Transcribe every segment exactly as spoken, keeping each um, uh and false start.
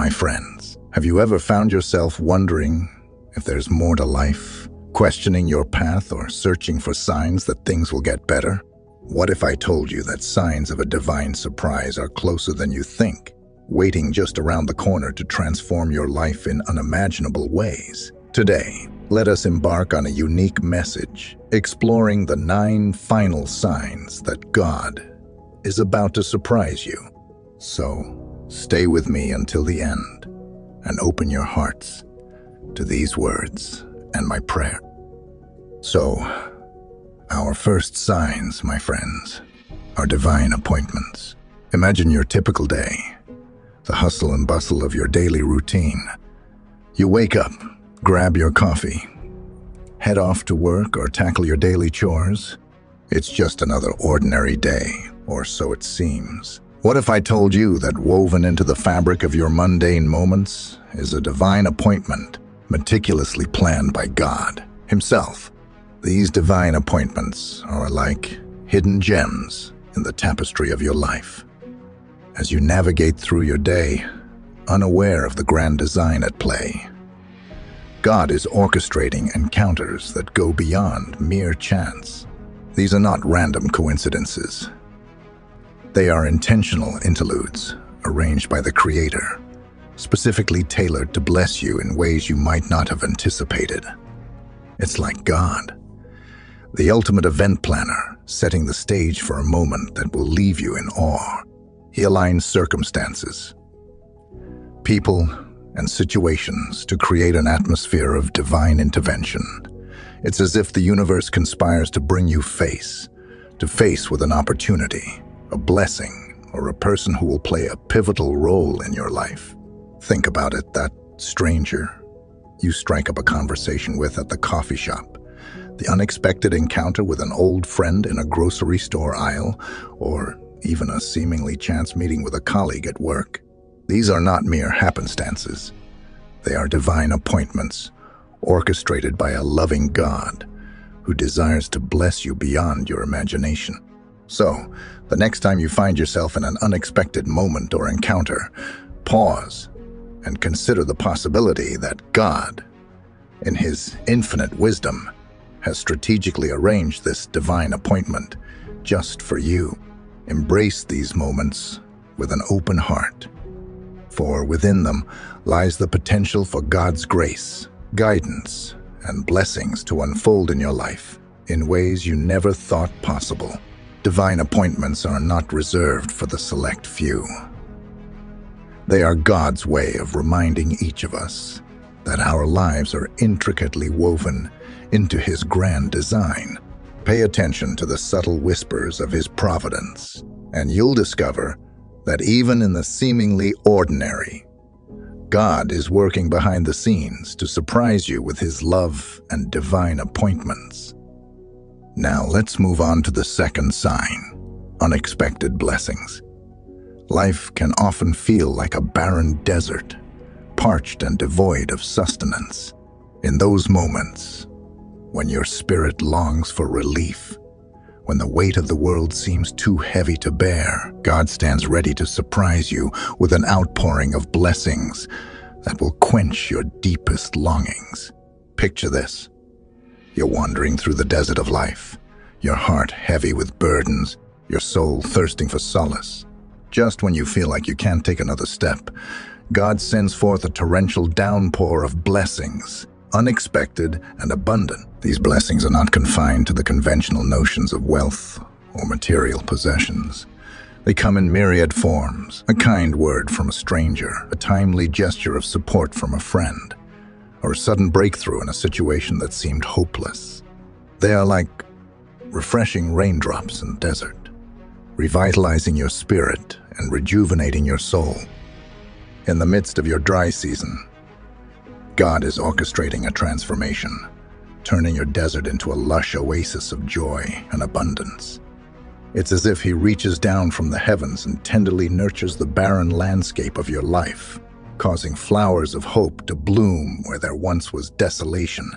my friends. Have you ever found yourself wondering if there's more to life, questioning your path or searching for signs that things will get better? What if I told you that signs of a divine surprise are closer than you think, waiting just around the corner to transform your life in unimaginable ways? Today, let us embark on a unique message, exploring the nine final signs that God is about to surprise you. So, stay with me until the end and open your hearts to these words and my prayer. So, our first signs, my friends, are divine appointments. Imagine your typical day, the hustle and bustle of your daily routine. You wake up, grab your coffee, head off to work or tackle your daily chores. It's just another ordinary day, or so it seems. What if I told you that woven into the fabric of your mundane moments is a divine appointment meticulously planned by God Himself? These divine appointments are like hidden gems in the tapestry of your life. As you navigate through your day, unaware of the grand design at play, God is orchestrating encounters that go beyond mere chance. These are not random coincidences. They are intentional interludes arranged by the Creator, specifically tailored to bless you in ways you might not have anticipated. It's like God, the ultimate event planner, setting the stage for a moment that will leave you in awe. He aligns circumstances, people, and situations to create an atmosphere of divine intervention. It's as if the universe conspires to bring you face to face with an opportunity, a blessing, or a person who will play a pivotal role in your life. Think about it, that stranger you strike up a conversation with at the coffee shop, the unexpected encounter with an old friend in a grocery store aisle, or even a seemingly chance meeting with a colleague at work. These are not mere happenstances. They are divine appointments, orchestrated by a loving God who desires to bless you beyond your imagination. So, the next time you find yourself in an unexpected moment or encounter, pause and consider the possibility that God, in His infinite wisdom, has strategically arranged this divine appointment just for you. Embrace these moments with an open heart, for within them lies the potential for God's grace, guidance, and blessings to unfold in your life in ways you never thought possible. Divine appointments are not reserved for the select few. They are God's way of reminding each of us that our lives are intricately woven into His grand design. Pay attention to the subtle whispers of His providence, and you'll discover that even in the seemingly ordinary, God is working behind the scenes to surprise you with His love and divine appointments. Now let's move on to the second sign, unexpected blessings. Life can often feel like a barren desert, parched and devoid of sustenance. In those moments, when your spirit longs for relief, when the weight of the world seems too heavy to bear, God stands ready to surprise you with an outpouring of blessings that will quench your deepest longings. Picture this. You're wandering through the desert of life, your heart heavy with burdens, your soul thirsting for solace. Just when you feel like you can't take another step, God sends forth a torrential downpour of blessings, unexpected and abundant. These blessings are not confined to the conventional notions of wealth or material possessions. They come in myriad forms: a kind word from a stranger, a timely gesture of support from a friend, or a sudden breakthrough in a situation that seemed hopeless. They are like refreshing raindrops in the desert, revitalizing your spirit and rejuvenating your soul. In the midst of your dry season, God is orchestrating a transformation, turning your desert into a lush oasis of joy and abundance. It's as if He reaches down from the heavens and tenderly nurtures the barren landscape of your life, causing flowers of hope to bloom where there once was desolation.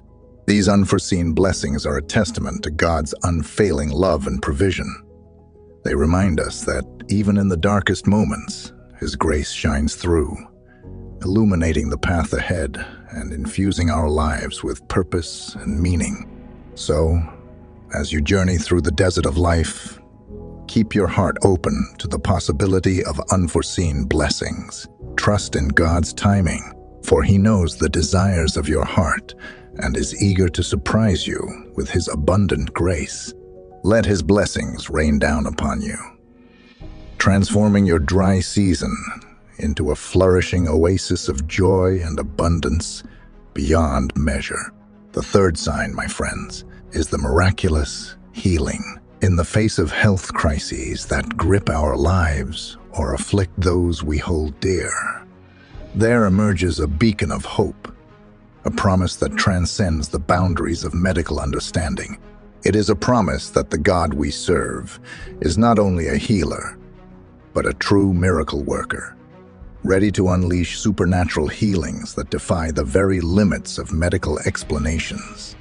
These unforeseen blessings are a testament to God's unfailing love and provision. They remind us that even in the darkest moments, His grace shines through, illuminating the path ahead and infusing our lives with purpose and meaning. So, as you journey through the desert of life, keep your heart open to the possibility of unforeseen blessings. Trust in God's timing, for He knows the desires of your heart and is eager to surprise you with His abundant grace. Let His blessings rain down upon you, transforming your dry season into a flourishing oasis of joy and abundance beyond measure. The third sign, my friends, is the miraculous healing. In the face of health crises that grip our lives or afflict those we hold dear, there emerges a beacon of hope, a promise that transcends the boundaries of medical understanding. It is a promise that the God we serve is not only a healer, but a true miracle worker, ready to unleash supernatural healings that defy the very limits of medical explanations.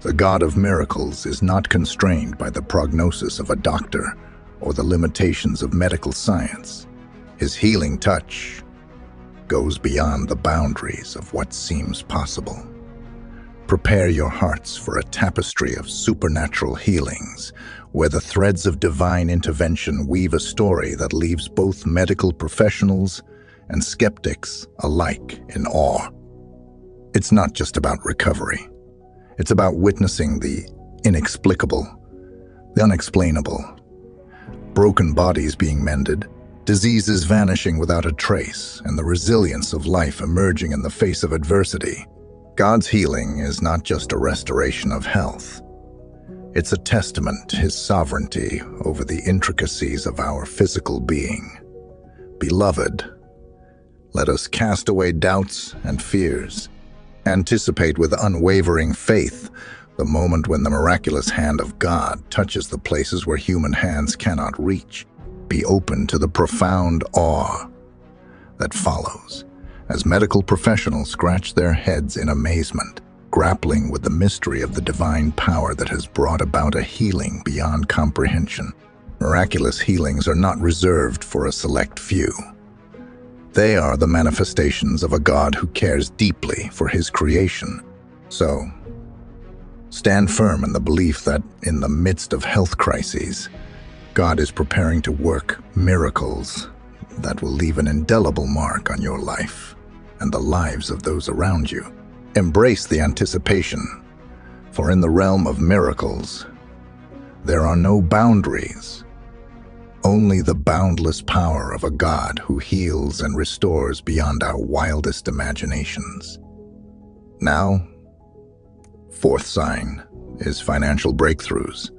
The God of miracles is not constrained by the prognosis of a doctor or the limitations of medical science. His healing touch goes beyond the boundaries of what seems possible. Prepare your hearts for a tapestry of supernatural healings, where the threads of divine intervention weave a story that leaves both medical professionals and skeptics alike in awe. It's not just about recovery. It's about witnessing the inexplicable, the unexplainable, broken bodies being mended, diseases vanishing without a trace, and the resilience of life emerging in the face of adversity. God's healing is not just a restoration of health. It's a testament to His sovereignty over the intricacies of our physical being. Beloved, let us cast away doubts and fears. Anticipate with unwavering faith the moment when the miraculous hand of God touches the places where human hands cannot reach. Be open to the profound awe that follows, as medical professionals scratch their heads in amazement, grappling with the mystery of the divine power that has brought about a healing beyond comprehension. Miraculous healings are not reserved for a select few. They are the manifestations of a God who cares deeply for His creation. So, stand firm in the belief that in the midst of health crises, God is preparing to work miracles that will leave an indelible mark on your life and the lives of those around you. Embrace the anticipation, for in the realm of miracles, there are no boundaries, only the boundless power of a God who heals and restores beyond our wildest imaginations. Now, fourth sign is financial breakthroughs.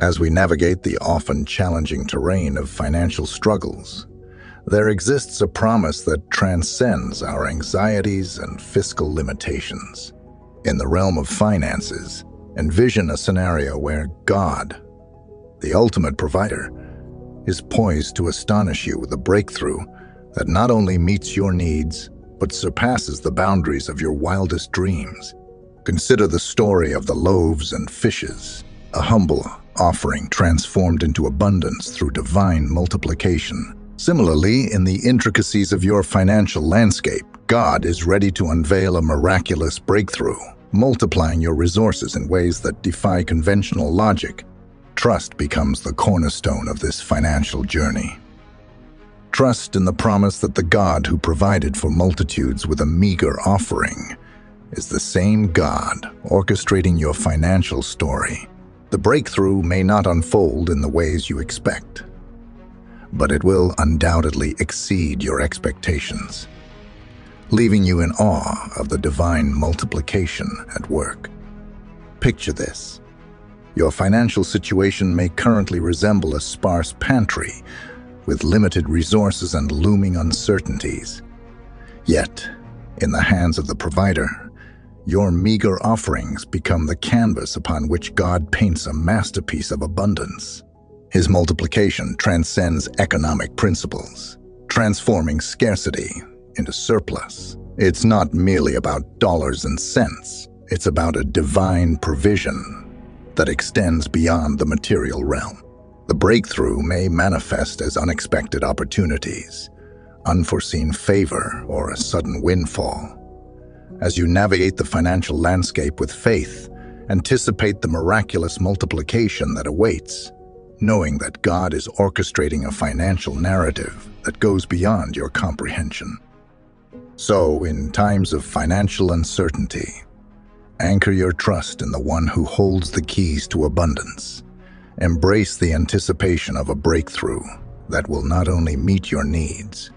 As we navigate the often challenging terrain of financial struggles, there exists a promise that transcends our anxieties and fiscal limitations. In the realm of finances, envision a scenario where God, the ultimate provider, is poised to astonish you with a breakthrough that not only meets your needs, but surpasses the boundaries of your wildest dreams. Consider the story of the loaves and fishes, a humble offering transformed into abundance through divine multiplication. Similarly, in the intricacies of your financial landscape, God is ready to unveil a miraculous breakthrough, multiplying your resources in ways that defy conventional logic. Trust becomes the cornerstone of this financial journey. Trust in the promise that the God who provided for multitudes with a meager offering is the same God orchestrating your financial story. The breakthrough may not unfold in the ways you expect, but it will undoubtedly exceed your expectations, leaving you in awe of the divine multiplication at work. Picture this. Your financial situation may currently resemble a sparse pantry with limited resources and looming uncertainties. Yet, in the hands of the provider, your meager offerings become the canvas upon which God paints a masterpiece of abundance. His multiplication transcends economic principles, transforming scarcity into surplus. It's not merely about dollars and cents. It's about a divine provision that extends beyond the material realm. The breakthrough may manifest as unexpected opportunities, unforeseen favor, or a sudden windfall. As you navigate the financial landscape with faith, anticipate the miraculous multiplication that awaits, knowing that God is orchestrating a financial narrative that goes beyond your comprehension. So, in times of financial uncertainty, anchor your trust in the one who holds the keys to abundance. Embrace the anticipation of a breakthrough that will not only meet your needs,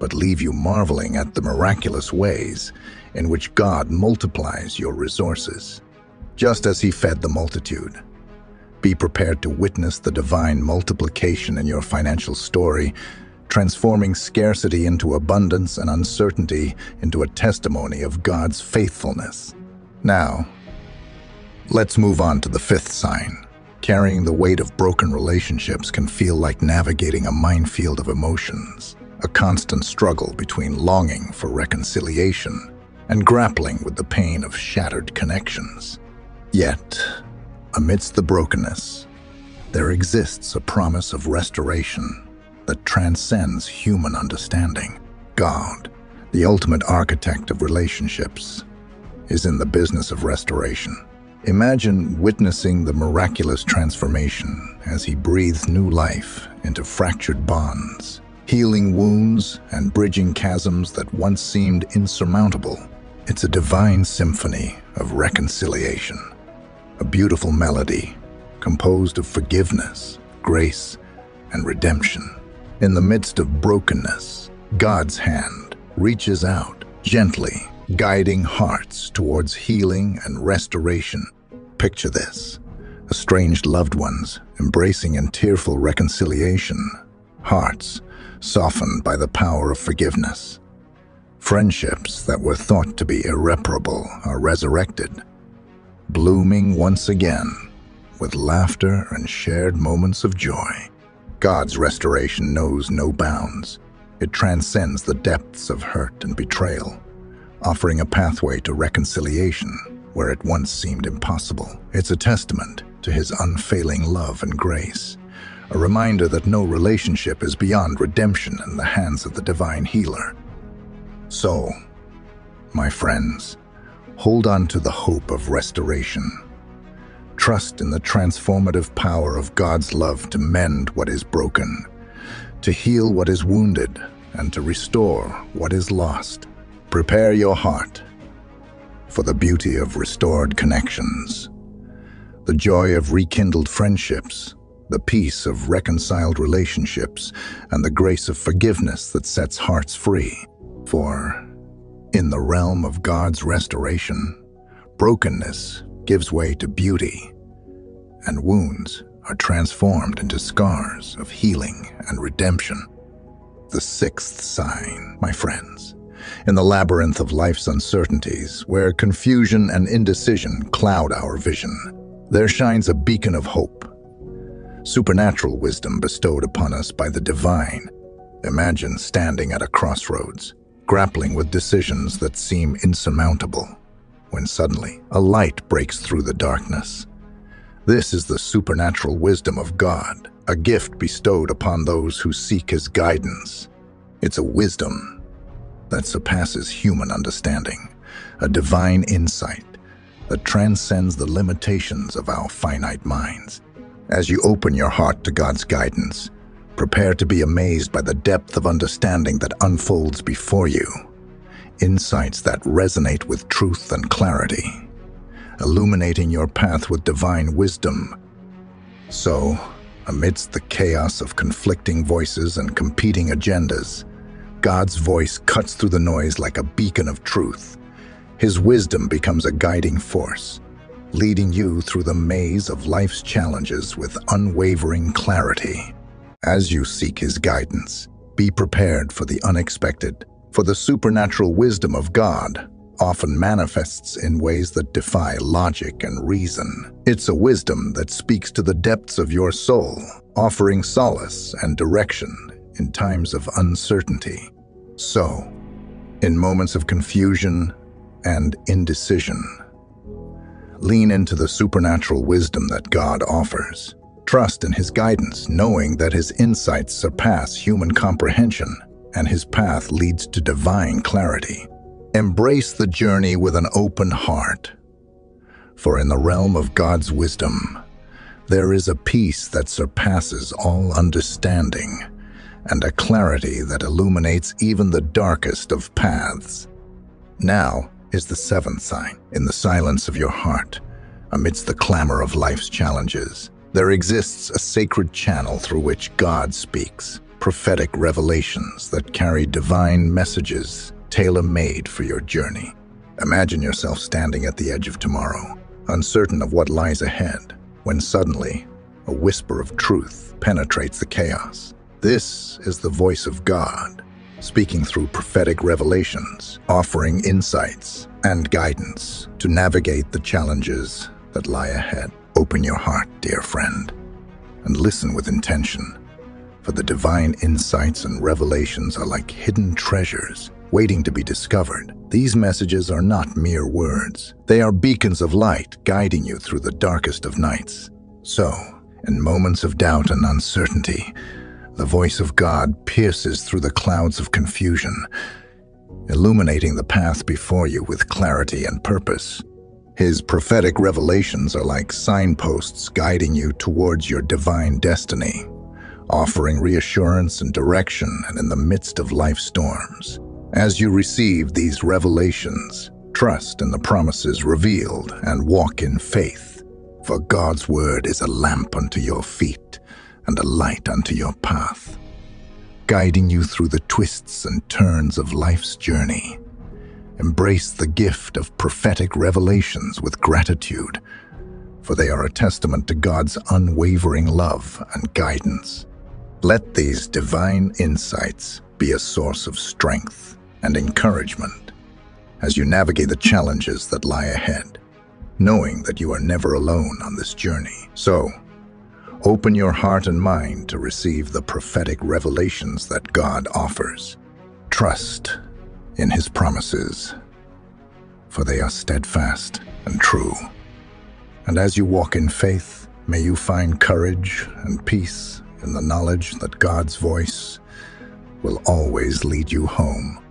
but leave you marveling at the miraculous ways in which God multiplies your resources, just as He fed the multitude. Be prepared to witness the divine multiplication in your financial story, transforming scarcity into abundance and uncertainty into a testimony of God's faithfulness. Now, let's move on to the fifth sign. Carrying the weight of broken relationships can feel like navigating a minefield of emotions, a constant struggle between longing for reconciliation and grappling with the pain of shattered connections. Yet, amidst the brokenness, there exists a promise of restoration that transcends human understanding. God, the ultimate architect of relationships, is in the business of restoration. Imagine witnessing the miraculous transformation as He breathes new life into fractured bonds, healing wounds and bridging chasms that once seemed insurmountable. It's a divine symphony of reconciliation, a beautiful melody composed of forgiveness, grace, and redemption. In the midst of brokenness, God's hand reaches out gently, guiding hearts towards healing and restoration. Picture this: estranged loved ones embracing in tearful reconciliation, hearts softened by the power of forgiveness. Friendships that were thought to be irreparable are resurrected, blooming once again with laughter and shared moments of joy. God's restoration knows no bounds. It transcends the depths of hurt and betrayal, offering a pathway to reconciliation where it once seemed impossible. It's a testament to His unfailing love and grace, a reminder that no relationship is beyond redemption in the hands of the divine healer. So, my friends, hold on to the hope of restoration. Trust in the transformative power of God's love to mend what is broken, to heal what is wounded, and to restore what is lost. Prepare your heart for the beauty of restored connections, the joy of rekindled friendships, the peace of reconciled relationships, and the grace of forgiveness that sets hearts free. For in the realm of God's restoration, brokenness gives way to beauty, and wounds are transformed into scars of healing and redemption. The sixth sign, my friends. In the labyrinth of life's uncertainties, where confusion and indecision cloud our vision, there shines a beacon of hope, supernatural wisdom bestowed upon us by the divine. Imagine standing at a crossroads, grappling with decisions that seem insurmountable, when suddenly a light breaks through the darkness. This is the supernatural wisdom of God, a gift bestowed upon those who seek His guidance. It's a wisdom that surpasses human understanding, a divine insight that transcends the limitations of our finite minds. As you open your heart to God's guidance, prepare to be amazed by the depth of understanding that unfolds before you, insights that resonate with truth and clarity, illuminating your path with divine wisdom. So, amidst the chaos of conflicting voices and competing agendas, God's voice cuts through the noise like a beacon of truth. His wisdom becomes a guiding force, leading you through the maze of life's challenges with unwavering clarity. As you seek His guidance, be prepared for the unexpected, for the supernatural wisdom of God often manifests in ways that defy logic and reason. It's a wisdom that speaks to the depths of your soul, offering solace and direction in times of uncertainty. So, in moments of confusion and indecision, lean into the supernatural wisdom that God offers. Trust in His guidance, knowing that His insights surpass human comprehension and his path leads to divine clarity. Embrace the journey with an open heart, for in the realm of God's wisdom, there is a peace that surpasses all understanding and a clarity that illuminates even the darkest of paths. Now is the seventh sign. In the silence of your heart, amidst the clamor of life's challenges, there exists a sacred channel through which God speaks, prophetic revelations that carry divine messages tailor-made for your journey. Imagine yourself standing at the edge of tomorrow, uncertain of what lies ahead, when suddenly a whisper of truth penetrates the chaos. This is the voice of God, speaking through prophetic revelations, offering insights and guidance to navigate the challenges that lie ahead. Open your heart, dear friend, and listen with intention, for the divine insights and revelations are like hidden treasures waiting to be discovered. These messages are not mere words. They are beacons of light guiding you through the darkest of nights. So, in moments of doubt and uncertainty, the voice of God pierces through the clouds of confusion, illuminating the path before you with clarity and purpose. His prophetic revelations are like signposts guiding you towards your divine destiny, offering reassurance and direction and in the midst of life's storms. As you receive these revelations, trust in the promises revealed and walk in faith, for God's word is a lamp unto your feet and a light unto your path, guiding you through the twists and turns of life's journey. Embrace the gift of prophetic revelations with gratitude, for they are a testament to God's unwavering love and guidance. Let these divine insights be a source of strength and encouragement as you navigate the challenges that lie ahead, knowing that you are never alone on this journey. So, open your heart and mind to receive the prophetic revelations that God offers. Trust in His promises, for they are steadfast and true. And as you walk in faith, may you find courage and peace in the knowledge that God's voice will always lead you home.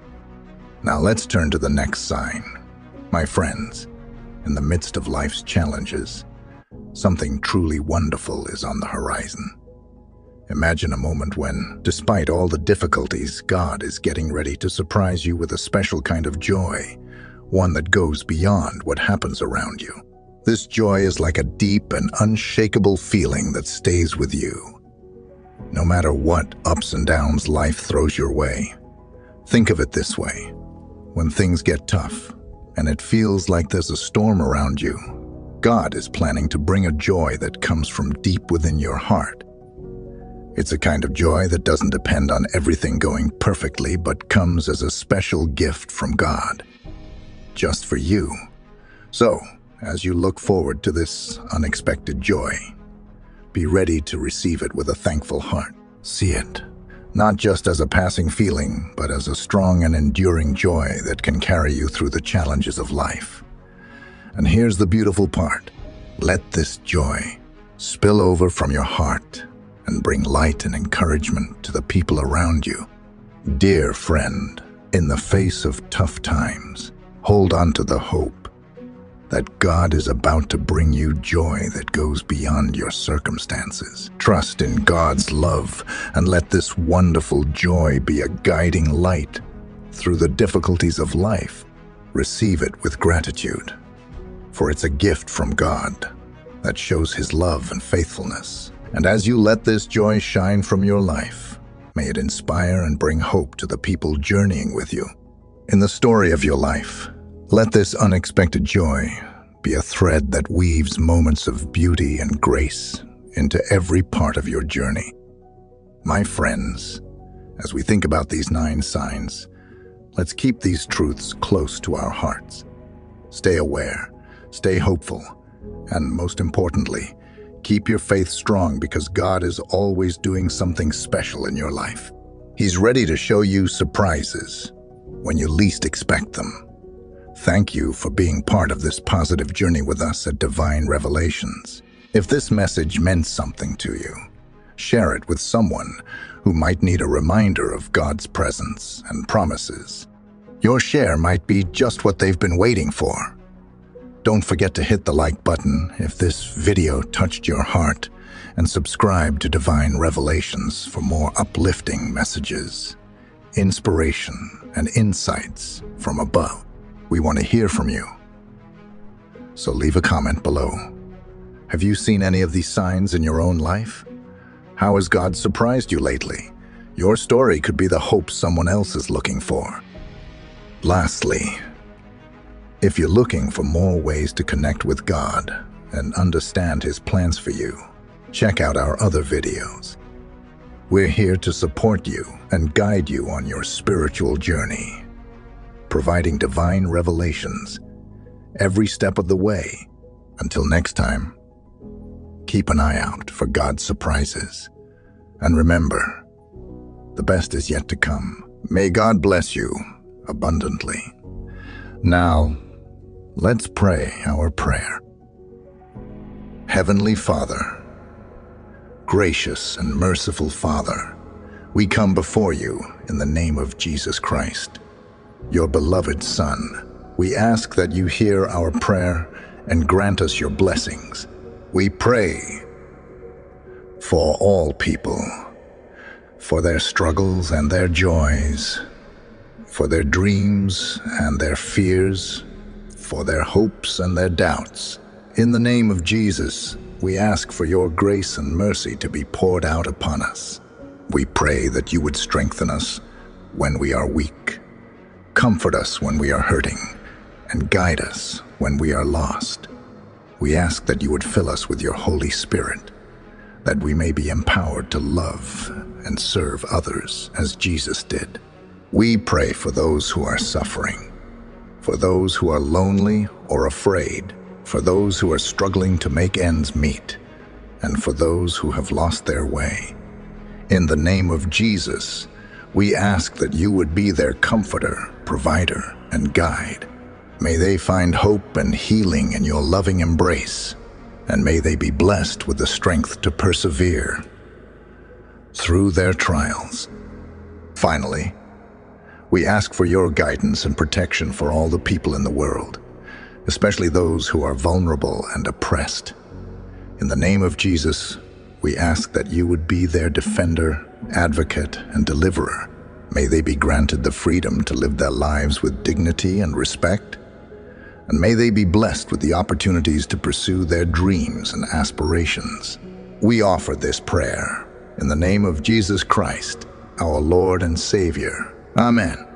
Now let's turn to the next sign. My friends, in the midst of life's challenges, something truly wonderful is on the horizon. Imagine a moment when, despite all the difficulties, God is getting ready to surprise you with a special kind of joy, one that goes beyond what happens around you. This joy is like a deep and unshakable feeling that stays with you, no matter what ups and downs life throws your way. Think of it this way. When things get tough and it feels like there's a storm around you, God is planning to bring a joy that comes from deep within your heart. It's a kind of joy that doesn't depend on everything going perfectly, but comes as a special gift from God, just for you. So, as you look forward to this unexpected joy, be ready to receive it with a thankful heart. See it, not just as a passing feeling, but as a strong and enduring joy that can carry you through the challenges of life. And here's the beautiful part. Let this joy spill over from your heart and bring light and encouragement to the people around you. Dear friend, in the face of tough times, hold on to the hope that God is about to bring you joy that goes beyond your circumstances. Trust in God's love and let this wonderful joy be a guiding light through the difficulties of life. Receive it with gratitude, for it's a gift from God that shows His love and faithfulness. And as you let this joy shine from your life, may it inspire and bring hope to the people journeying with you. In the story of your life, let this unexpected joy be a thread that weaves moments of beauty and grace into every part of your journey. My friends, as we think about these nine signs, let's keep these truths close to our hearts. Stay aware. Stay hopeful, and most importantly, keep your faith strong, because God is always doing something special in your life. He's ready to show you surprises when you least expect them. Thank you for being part of this positive journey with us at Divine Revelations. If this message meant something to you, share it with someone who might need a reminder of God's presence and promises. Your share might be just what they've been waiting for. Don't forget to hit the like button if this video touched your heart, and subscribe to Divine Revelations for more uplifting messages, inspiration, and insights from above. We want to hear from you, so leave a comment below. Have you seen any of these signs in your own life? How has God surprised you lately? Your story could be the hope someone else is looking for. Lastly, if you're looking for more ways to connect with God and understand His plans for you, check out our other videos. We're here to support you and guide you on your spiritual journey, providing divine revelations every step of the way. Until next time, keep an eye out for God's surprises. And remember, the best is yet to come. May God bless you abundantly. Now, let's pray our prayer. Heavenly Father, gracious and merciful Father, we come before you in the name of Jesus Christ, your beloved Son. We ask that you hear our prayer and grant us your blessings. We pray for all people, for their struggles and their joys, for their dreams and their fears, for their hopes and their doubts. In the name of Jesus, we ask for your grace and mercy to be poured out upon us. We pray that you would strengthen us when we are weak, comfort us when we are hurting, and guide us when we are lost. We ask that you would fill us with your Holy Spirit, that we may be empowered to love and serve others as Jesus did. We pray for those who are suffering, for those who are lonely or afraid, for those who are struggling to make ends meet, and for those who have lost their way. In the name of Jesus, we ask that you would be their comforter, provider, and guide. May they find hope and healing in your loving embrace, and may they be blessed with the strength to persevere through their trials. Finally, we ask for your guidance and protection for all the people in the world, especially those who are vulnerable and oppressed. In the name of Jesus, we ask that you would be their defender, advocate, and deliverer. May they be granted the freedom to live their lives with dignity and respect, and may they be blessed with the opportunities to pursue their dreams and aspirations. We offer this prayer in the name of Jesus Christ, our Lord and Savior. Amen.